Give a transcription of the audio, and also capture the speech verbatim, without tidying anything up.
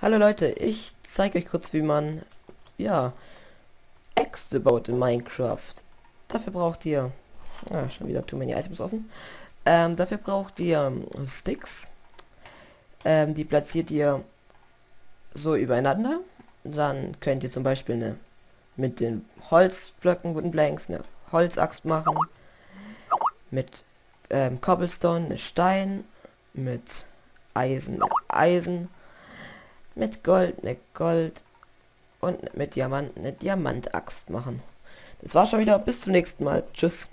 Hallo Leute, ich zeige euch kurz, wie man, ja, Äxte baut in Minecraft. Dafür braucht ihr, ah, schon wieder Too Many Items offen, ähm, dafür braucht ihr Sticks, ähm, die platziert ihr so übereinander, dann könnt ihr zum Beispiel eine, mit den Holzblöcken, Wooden Planks, eine Holzaxt machen, mit ähm, Cobblestone, eine Stein, mit Eisen, Eisen, mit Gold, ne Gold und mit Diamanten, eine Diamantaxt machen. Das war schon wieder. Bis zum nächsten Mal. Tschüss.